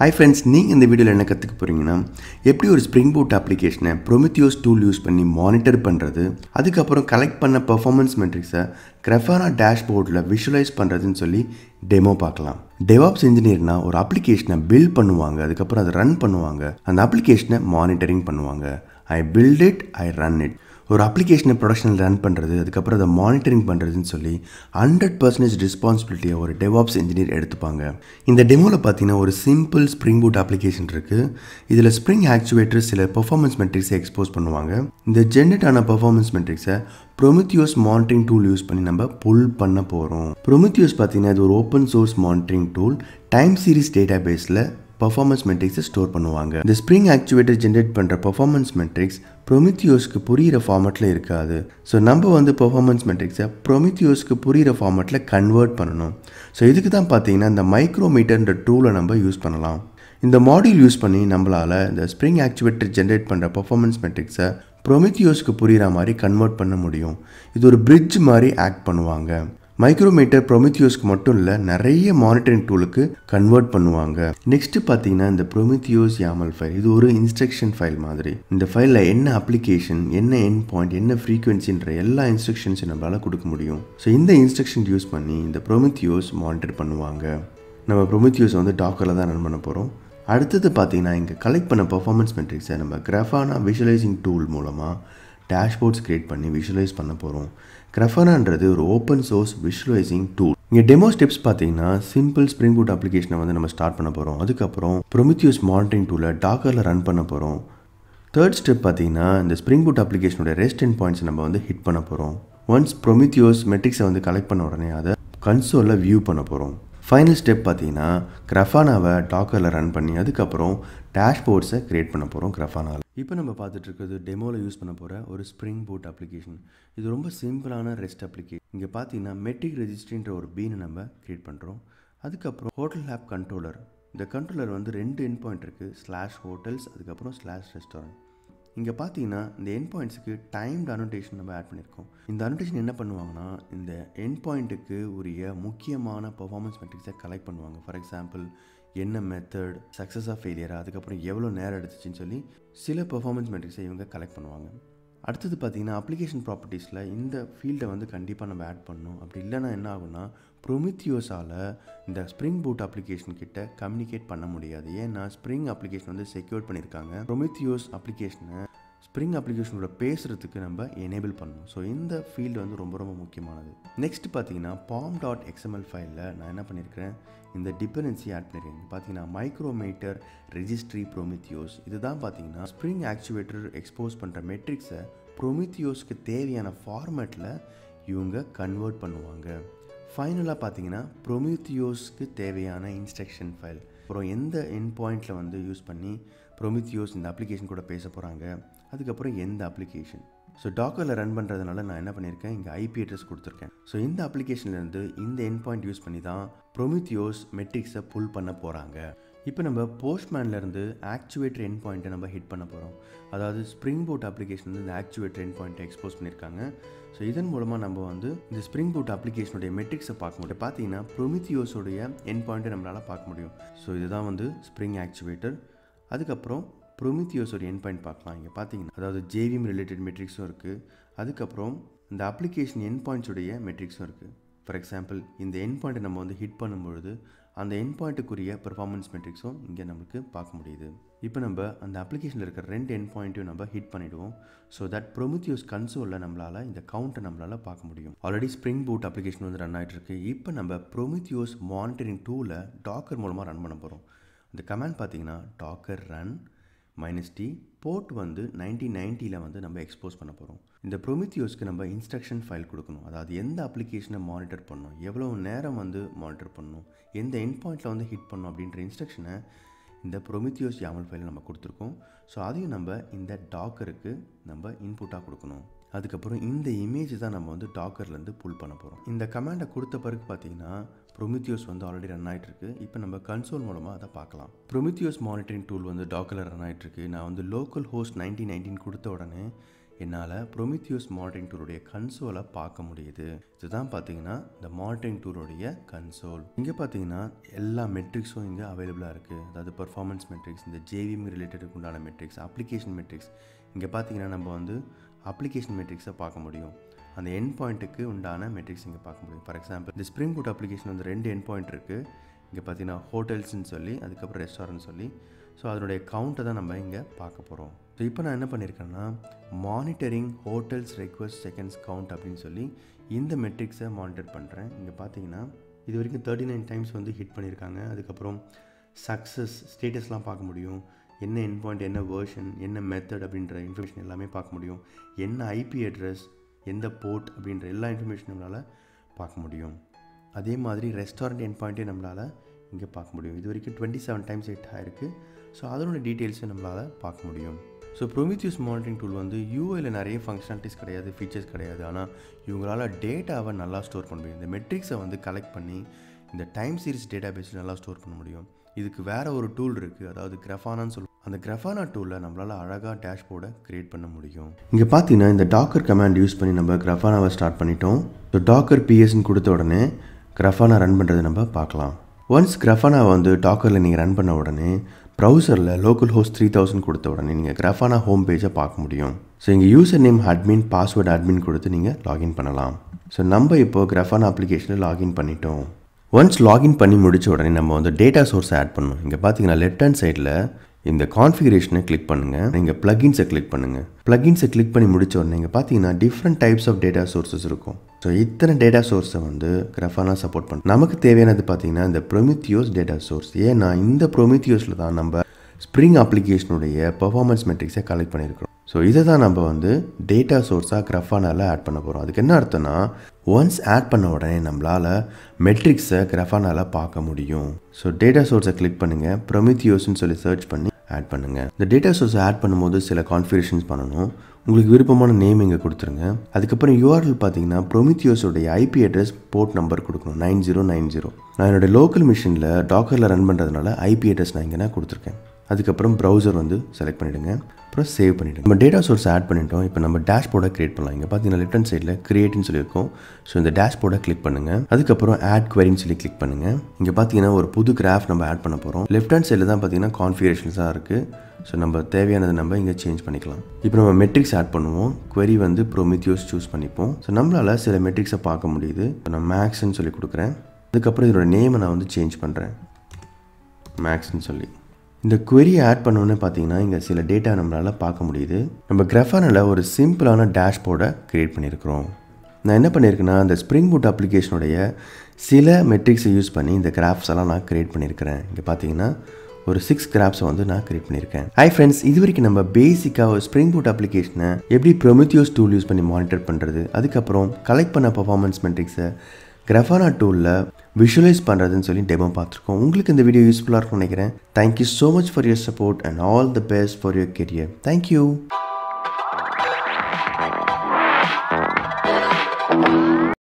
Hi friends, நீங்க இந்த வீடியோல என்ன கத்துக்க போறீங்கன்னா எப்படி ஒரு Spring Boot application-ஐ Prometheus tool யூஸ் பண்ணி monitor பண்றது, அதுக்கு அப்புறம் கலெக்ட் பண்ண performance metrics-ஐ Grafana dashboard-ல visualize பண்றதுன்னு சொல்லி demo பார்க்கலாம். DevOps engineer-னா ஒரு application-ஐ build பண்ணுவாங்க, அதுக்கு அப்புறம் அதை run பண்ணுவாங்க, அந்த application-ஐ monitoring பண்ணுவாங்க. I build it, I run it. ஒரு application production run பண்றது அதுக்கு அப்புறம் அதை monitoring பண்றதுன்னு சொல்லி 100% responsibility ஒரு DevOps engineer எடுத்துப்பாங்க. இந்த டெமோல பாத்தீங்கன்னா ஒரு simple Spring Boot application இருக்கு. இதுல Spring Actuator சில performance metrics expose பண்ணுவாங்க. இந்த generate ஆன performance metrics-ஐ Prometheus monitoring tool யூஸ் பண்ணி நம்ம pull பண்ண போறோம். Prometheus பாத்தீங்கன்னா இது ஒரு open source monitoring tool, time series database-ல performance metrics store பண்ணுவாங்க. The Spring Actuator generate பண்ற performance metrics Prometheus-க்கு புரியிற ஃபார்மட்ல இருக்காது. சோ நம்ம வந்து performance metrics-ஐ Prometheus-க்கு புரியிற ஃபார்மட்ல convert பண்ணனும். சோ இதுக்கு தான் பாத்தீங்கன்னா இந்த Micrometer-ன்ற tool-ஐ நம்ம யூஸ் பண்ணலாம். இந்த மாடியூல் யூஸ் பண்ணி நம்மளால இந்த Spring Actuator generate பண்ற performance metrics-ஐ Prometheus-க்கு புரியிற மாதிரி convert பண்ண முடியும். இது ஒரு bridge மாதிரி act பண்ணுவாங்க. Micrometer Prometheus-க்கு மட்டும் இல்ல நிறைய monitoring tool-க்கு convert பண்ணுவாங்க. Next பாத்தீங்கன்னா இந்த Prometheus YAML file. இது ஒரு instruction file மாதிரி. இந்த file-ல என்ன application, என்ன endpoint, என்ன frequency-ன்ற எல்லா instructions-ஐ நம்மால கொடுக்க முடியும். So இந்த instruction யூஸ் பண்ணி இந்த Prometheus monitor பண்ணுவாங்க. நம்ம Prometheus வந்து Docker-ல தான் ரன் பண்ண போறோம். அடுத்து பாத்தீங்கன்னா இங்க கலெக்ட் பண்ண performance metrics-ஐ நம்ம Grafana visualizing tool மூலமா dashboards create பண்ணி visualize பண்ண போறோம். Grafana-ன்றது ஒரு open source visualizing tool. இங்க demo steps பாத்தீங்கன்னா simple Spring Boot application-ஐ வந்து நம்ம ஸ்டார்ட் பண்ண போறோம். அதுக்கு அப்புறம் Prometheus monitoring tool-ஐ Docker-ல ரன் பண்ண போறோம். Third step பாத்தீங்கன்னா இந்த Spring Boot application-ஓட REST endpoints நம்ம வந்து hit பண்ண போறோம். Once Prometheus metrics-ஐ வந்து கலெக்ட் பண்ண உடனே அதை console-ல view பண்ண போறோம். Final step பாத்தீங்கன்னா Grafana-வை Docker-ல ரன் பண்ணி அதுக்கு அப்புறம் dashboards-ஐ create பண்ண போறோம் Grafana-ல. இப்போ நம்ம பார்த்துட்டு இருக்கிறது டெமோவில் யூஸ் பண்ண போகிற ஒரு Spring Boot application. இது ரொம்ப சிம்பிளான REST application. இங்கே பார்த்தீங்கன்னா மெட்ரிக் ரெஜிஸ்ட்ரின்ற ஒரு பீனை நம்ம கிரியேட் பண்ணுறோம். அதுக்கப்புறம் ஹோட்டல் ஆப் கண்ட்ரோலர். இந்த கண்ட்ரோலர் வந்து 2 எண்ட் பாயிண்ட் இருக்குது, /hotels அதுக்கப்புறம் /restaurant. இங்கே பார்த்தீங்கன்னா இந்த எண்ட் பாயிண்ட்ஸுக்கு டைம்டு அனோடேஷன் நம்ம ஆட் பண்ணியிருக்கோம். இந்த அனோடேஷன் என்ன பண்ணுவாங்கன்னா இந்த எண்ட் பாயிண்ட்டுக்கு உரிய முக்கியமான பர்ஃபார்மன்ஸ் மெட்ரிக்ஸை கலெக்ட் பண்ணுவாங்க. ஃபார் எக்ஸாம்பிள் என்ன மெத்தட் சக்ஸஸாக ஃபெயிலியராக அதுக்கப்புறம் எவ்வளோ நேரம் எடுத்துச்சுன்னு சொல்லி சில பர்ஃபார்மன்ஸ் மெட்ரிக்ஸை இவங்க கலெக்ட் பண்ணுவாங்க. அடுத்தது பார்த்திங்கன்னா அப்ளிகேஷன் ப்ராப்பர்ட்டிஸில் இந்த ஃபீல்டை வந்து கண்டிப்பாக நம்ம ஆட் பண்ணணும். அப்படி இல்லைனா என்ன ஆகும்னா Prometheus-ஆல் இந்த Spring Boot அப்ளிகேஷன் கிட்ட கம்யூனிகேட் பண்ண முடியாது. ஏன்னா Spring அப்ளிகேஷன் வந்து செக்யூர் பண்ணியிருக்காங்க. Prometheus அப்ளிகேஷனை Spring application-ஓட பேசுறதுக்கு நம்ம enable பண்ணணும். ஸோ இந்த ஃபீல்டு வந்து ரொம்ப ரொம்ப முக்கியமானது. நெக்ஸ்ட் பார்த்தீங்கன்னா pom.xml ஃபைலில் நான் என்ன பண்ணியிருக்கிறேன், இந்த டிபெண்டன்சி ஆட் பண்ணியிருக்கேன். பார்த்தீங்கன்னா Micrometer registry Prometheus இதுதான் பார்த்தீங்கன்னா Spring Actuator எக்ஸ்போஸ் பண்ணுற மெட்ரிக்ஸை Prometheus-க்கு தேவையான ஃபார்மேட்டில் இவங்க கன்வெர்ட் பண்ணுவாங்க. ஃபைனலாக பார்த்தீங்கன்னா Prometheus-க்கு தேவையான இன்ஸ்ட்ரக்ஷன் ஃபைல், அப்புறம் எந்த எண்ட் பாயிண்டில் வந்து யூஸ் பண்ணி Prometheus இந்த அப்ளிகேஷன் கூட பேச போகிறாங்க, அதுக்கப்புறம் எந்த அப்ளிகேஷன். ஸோ Docker-ல ரன் பண்ணுறதுனால நான் என்ன பண்ணியிருக்கேன், இங்கே ஐபி அட்ரஸ் கொடுத்துருக்கேன். ஸோ இந்த அப்ளிகேஷன்லேருந்து இந்த எண்ட் பாயிண்ட் யூஸ் பண்ணி தான் Prometheus மெட்ரிக்ஸை புல் பண்ண போகிறாங்க. இப்போ நம்ம Postman-லேருந்து Actuator எண்ட் பாயிண்ட்டை நம்ம ஹிட் பண்ண போகிறோம். அதாவது Spring Boot அப்ளிகேஷன் வந்து இந்த Actuator எண்ட் பாயிண்ட்டை எக்ஸ்போஸ் பண்ணியிருக்காங்க. ஸோ இதன் மூலமாக நம்ம வந்து இந்த Spring Boot அப்ளிகேஷனுடைய மெட்ரிக்ஸை பார்க்க முடியும். பார்த்தீங்கன்னா Prometheus-உடைய எண்ட் பாயிண்ட்டை நம்மளால் பார்க்க முடியும். ஸோ இதுதான் வந்து Spring Actuator. அதுக்கப்புறம் Prometheus-ஓட எண்ட் பாயிண்ட் பார்க்கலாம். இங்கே பார்த்தீங்கன்னா அதாவது JVM ரிலேட்டட் மெட்ரிக்ஸும் இருக்குது, அதுக்கப்புறம் இந்த அப்ளிகேஷன் எண்ட் பாயிண்ட்ஸுடைய மெட்ரிக்ஸும் இருக்குது. ஃபார் எக்ஸாம்பிள் இந்த எண்ட் பாயிண்ட்டை நம்ம வந்து ஹிட் பண்ணும்பொழுது அந்த எண்ட் பாயிண்ட்டுக்குரிய பெர்ஃபார்மன்ஸ் மெட்ரிக்ஸும் இங்கே நமக்கு பார்க்க முடியுது. இப்போ நம்ம அந்த அப்ளிகேஷனில் இருக்கிற 2 எண்ட் பாயிண்ட்டையும் நம்ம ஹிட் பண்ணிவிடுவோம். ஸோ தட் Prometheus கன்சோலில் நம்மளால் இந்த கவுண்ட்டை நம்மளால் பார்க்க முடியும். ஆல்ரெடி Spring Boot அப்ளிகேஷன் வந்து ரன் ஆகிட்டுருக்கு. இப்போ நம்ம Prometheus மானிட்டரிங் டூலை Docker மூலமாக ரன் பண்ண போகிறோம். இந்த கமாண்ட் பார்த்தீங்கன்னா Docker run -t போர்ட் வந்து 9090-ல் வந்து நம்ம எக்ஸ்போஸ் பண்ண போகிறோம். இந்த Prometheus-க்கு நம்ம இன்ஸ்ட்ரக்ஷன் ஃபைல் கொடுக்கணும். அதாவது எந்த அப்ளிகேஷனை மானிட்டர் பண்ணணும், எவ்வளோ நேரம் வந்து மானிட்டர் பண்ணணும், எந்த எண்ட் பாயிண்டில் வந்து ஹிட் பண்ணணும் அப்படின்ற இன்ஸ்ட்ரக்ஷனை இந்த Prometheus YAML ஃபைலில் நம்ம கொடுத்துருக்கோம். ஸோ அதையும் நம்ம இந்த Docker-க்கு நம்ம இன்புட்டாக கொடுக்கணும். அதுக்கப்புறம் இந்த இமேஜ் தான் நம்ம வந்து Docker-லேருந்து புல் பண்ண போகிறோம். இந்த கமாண்டை கொடுத்த பிறகு பார்த்தீங்கன்னா Prometheus வந்து ஆல்ரெடி ரன் ஆகிட்டுருக்கு. இப்போ நம்ம கன்சோல் மூலமாக அதை பார்க்கலாம். Prometheus மானிட்டரிங் டூல் வந்து Docker-ல ரன் ஆகிட்டுருக்கு. நான் வந்து லோக்கல் ஹோஸ்ட் 9019 கொடுத்த உடனே என்னால் Prometheus மாடலிங் டூலுடைய கன்சோலை பார்க்க முடியுது. இதுதான் பார்த்தீங்கன்னா இந்த மாடலிங் டூலுடைய கன்சோல். இங்கே பார்த்தீங்கன்னா எல்லா மெட்ரிக்ஸும் இங்கே அவைலபிளாக இருக்குது. அதாவது பெர்ஃபார்மன்ஸ் மெட்ரிக்ஸ், இந்த JVM ரிலேட்டடுக்கு உண்டான மெட்ரிக்ஸ், அப்ளிகேஷன் மெட்ரிக்ஸ். இங்கே பார்த்தீங்கன்னா நம்ம வந்து அப்ளிகேஷன் மெட்ரிக்ஸை பார்க்க முடியும். அந்த எண்ட் பாயிண்ட்டுக்கு உண்டான மெட்ரிக்ஸ் இங்கே பார்க்க முடியும். ஃபார் எக்ஸாம்பிள், இந்த ஸ்ப்ரிங் பூட் அப்ளிகேஷன் வந்து 2 எண்ட் பாயிண்ட் இருக்குது. இங்கே பார்த்தீங்கன்னா ஹோட்டல்ஸ்ன்னு சொல்லி, அதுக்கப்புறம் ரெஸ்டாரண்ட் சொல்லி, ஸோ அதனுடைய கவுண்ட்டை தான் நம்ம இங்கே பார்க்க போகிறோம். ஸோ இப்போ நான் என்ன பண்ணியிருக்கேன்னா, monitoring hotels request seconds count அப்படின்னு சொல்லி இந்த மெட்ரிக்ஸை மானிட்டர் பண்ணுறேன். இங்கே பார்த்தீங்கன்னா இது வரைக்கும் 39 டைம்ஸ் வந்து ஹிட் பண்ணியிருக்காங்க. அதுக்கப்புறம் சக்ஸஸ் ஸ்டேட்டஸ்லாம் பார்க்க முடியும். என்ன எண்ட் பாயிண்ட், என்ன வேர்ஷன், என்ன மெத்தட் அப்படின்ற இன்ஃபர்மேஷன் எல்லாமே பார்க்க முடியும். என்ன ஐபி அட்ரஸ், எந்த போர்ட் அப்படின்ற எல்லா இன்ஃபர்மேஷனும் நம்மளால் பார்க்க முடியும். அதே மாதிரி ரெஸ்டாரண்ட் எண்ட் பாயிண்ட்டே நம்மளால் இங்கே பார்க்க முடியும். இது வரைக்கும் 27 டைம்ஸ் ஹிட் ஆகிருக்கு. ஸோ அதனோட டீட்டெயில்ஸை நம்மளால் பார்க்க முடியும். ஸோ Prometheus மானிட்டரிங் டூல் வந்து யூஐயில் நிறைய ஃபங்க்ஷனாலிட்டிஸ் கிடையாது, ஃபீச்சர்ஸ் கிடையாது. ஆனால் இவங்களால் டேட்டாவை நல்லா ஸ்டோர் பண்ண முடியும். இந்த மெட்ரிக்ஸை வந்து கலெக்ட் பண்ணி இந்த டைம் சீரிஸ் டேட்டா பேஸில் நல்லா ஸ்டோர் பண்ண முடியும். இதுக்கு வேறு ஒரு டூல் இருக்குது, அதாவது Grafanaன்னு சொல்லுவோம். அந்த Grafana டூலில் நம்மளால் அழகாக டேஷ்போர்டை க்ரியேட் பண்ண முடியும். இங்கே பார்த்தீங்கன்னா இந்த டாக்கர் கமாண்ட் யூஸ் பண்ணி நம்ம Grafanaவை ஸ்டார்ட் பண்ணிட்டோம். ஸோ டாக்கர் பிஎஸ்ன்னு கொடுத்த உடனே Grafana ரன் பண்ணுறது நம்ம பார்க்கலாம். ஒன்ஸ் Grafanaவை வந்து டாக்கரில் நீங்கள் ரன் பண்ண உடனே ப்ரௌசரில் லோக்கல் ஹோஸ்ட் 3000 கொடுத்த உடனே நீங்கள் Grafana ஹோம் பேஜை பார்க்க முடியும். ஸோ இங்கே user name admin, password admin கொடுத்து நீங்கள் லாகின் பண்ணலாம். ஸோ நம்ம இப்போது Grafana அப்ளிகேஷனில் லாகின் பண்ணிட்டோம். ஒன்ஸ் லாகின் பண்ணி முடித்த உடனே நம்ம வந்து டேட்டா சோர்ஸை ஆட் பண்ணணும். இங்கே பார்த்தீங்கன்னா லெஃப்ட் ஹேண்ட் சைடில் இந்த கான்ஃபிகரேஷனை கிளிக் பண்ணுங்கள். நீங்கள் ப்ளகின்ஸை கிளிக் பண்ணுங்கள். ப்ளகின்ஸை கிளிக் பண்ணி முடிச்ச உடனே நீங்கள் பார்த்தீங்கன்னா different types of data sources இருக்கும். ஸோ இத்தனை டேட்டா சோர்ஸை வந்து Grafana சப்போர்ட் பண்ண நமக்கு தேவையானது பார்த்தீங்கன்னா இந்த Prometheus டேட்டா சோர்ஸ். ஏன்னா இந்த Prometheusல தான் நம்ம ஸ்ப்ரிங் அப்ளிகேஷனுடைய பெர்ஃபார்மன்ஸ் மெட்ரிக்ஸை கலெக்ட் பண்ணியிருக்கிறோம். ஸோ இதை தான் நம்ம வந்து டேட்டா சோர்ஸாக Grafanaவில் ஆட் பண்ண போகிறோம். அதுக்கு என்ன அர்த்தம்னா, ஒன்ஸ் ஆட் பண்ண உடனே நம்மளால் மெட்ரிக்ஸை Grafanaவில் பார்க்க முடியும். ஸோ டேட்டா சோர்ஸை கிளிக் பண்ணுங்கள், Prometheusன்னு சொல்லி சர்ச் பண்ணி ஆட் பண்ணுங்கள். இந்த டேட்டா சோர்ஸை ஆட் பண்ணும்போது சில கான்ஃபிகரேஷன்ஸ் பண்ணணும். உங்களுக்கு விருப்பமான நேம் இங்கே கொடுத்துருங்க. அதுக்கப்புறம் யூஆர்எல் பார்த்தீங்கன்னா Prometheusoடைய ஐபி அட்ரஸ், போர்ட் நம்பர் கொடுக்கணும் 9090. நான் என்னோடய லோக்கல் மிஷினில் டாக்கரில் ரன் பண்ணுறதுனால ஐபி அட்ரஸ் நான் இங்கே நான் கொடுத்துருக்கேன். அதுக்கப்புறம் ப்ரௌசர் வந்து செலக்ட் பண்ணிவிடுங்க. அப்புறம் சேவ் பண்ணிவிடுங்க. நம்ம டேட்டா சோர்ஸை ஆட் பண்ணிட்டோம். இப்போ நம்ம டேஷ்போர்டை க்ரியேட் பண்ணலாம். இங்கே பார்த்தீங்கன்னா லெஃப்ட் ஹேண்ட் சைடில் க்ரியேட்னு சொல்லியிருக்கோம். ஸோ இந்த டேஷ்போர்டை கிளிக் பண்ணுங்கள். அதுக்கப்புறம் ஆட் குவரின்னு சொல்லி கிளிக் பண்ணுங்கள். இங்கே பார்த்தீங்கன்னா ஒரு புது கிராஃப் நம்ம ஆட் பண்ண போகிறோம். லெஃப்ட் ஹேண்ட் சைடில் தான் பார்த்தீங்கன்னா கான்ஃபிகரேஷன்ஸாக இருக்குது. ஸோ நம்ம தேவையானது நம்ம இங்கே சேஞ்ச் பண்ணிக்கலாம். இப்போ நம்ம மெட்ரிக்ஸ் ஆட் பண்ணுவோம். குவரி வந்து Prometheus சூஸ் பண்ணிப்போம். ஸோ நம்மளால் சில மெட்ரிக்ஸை பார்க்க முடியுது. இப்போ நான் மேக்ஸ்ன்னு சொல்லி கொடுக்குறேன். அதுக்கப்புறம் இதோட நேமை நான் வந்து சேஞ்ச் பண்ணுறேன், மேக்ஸ்ன்னு சொல்லி. இந்த குவரியை ஆட் பண்ணோன்னே பார்த்தீங்கன்னா இங்கே சில டேட்டா நம்மளால் பார்க்க முடியுது. நம்ம Grafanaவில் ஒரு சிம்பிளான டேஷ்போர்டை க்ரியேட் பண்ணியிருக்கிறோம். நான் என்ன பண்ணியிருக்கேன்னா, இந்த ஸ்ப்ரிங் பூட் அப்ளிகேஷனுடைய சில மெட்ரிக்ஸை யூஸ் பண்ணி இந்த கிராஃப்ஸ் எல்லாம் நான் க்ரியேட் பண்ணியிருக்கிறேன். இங்கே பார்த்தீங்கன்னா ஒரு 6 கிராஃப்ஸை வந்து நான் க்ரியேட் பண்ணியிருக்கேன். ஹை ஃப்ரெண்ட்ஸ், இது வரைக்கும் நம்ம பேசிக்காக ஒரு ஸ்ப்ரிங் பூட் அப்ளிகேஷனை எப்படி Prometheus டூல் யூஸ் பண்ணி மானிட்டர் பண்ணுறது, அதுக்கப்புறம் கலெக்ட் பண்ண பெர்ஃபார்மன்ஸ் மெட்ரிக்ஸை Grafana டூலில் விஷுவலைஸ் பண்ணுறதுன்னு சொல்லி டெமோ பார்த்துருக்கோம். உங்களுக்கு இந்த வீடியோ யூஸ்ஃபுல்லாக இருக்கும்னு நினைக்கிறேன். Thank you so much for your support and all the best for your career. Thank you.